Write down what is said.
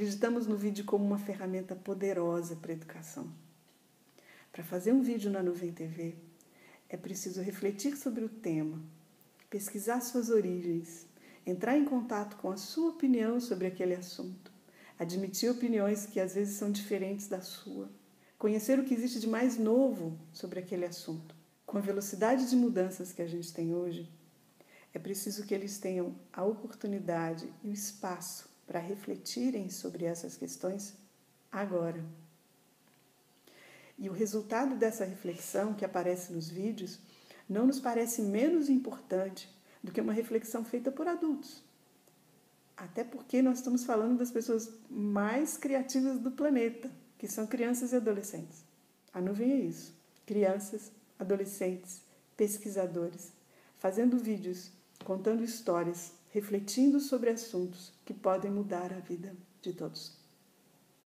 Acreditamos no vídeo como uma ferramenta poderosa para a educação. Para fazer um vídeo na Nuvem TV, é preciso refletir sobre o tema, pesquisar suas origens, entrar em contato com a sua opinião sobre aquele assunto, admitir opiniões que às vezes são diferentes da sua, conhecer o que existe de mais novo sobre aquele assunto. Com a velocidade de mudanças que a gente tem hoje, é preciso que eles tenham a oportunidade e o espaço para refletirem sobre essas questões agora. E o resultado dessa reflexão que aparece nos vídeos não nos parece menos importante do que uma reflexão feita por adultos. Até porque nós estamos falando das pessoas mais criativas do planeta, que são crianças e adolescentes. A Nuvem é isso. Crianças, adolescentes, pesquisadores, fazendo vídeos, contando histórias, refletindo sobre assuntos que podem mudar a vida de todos.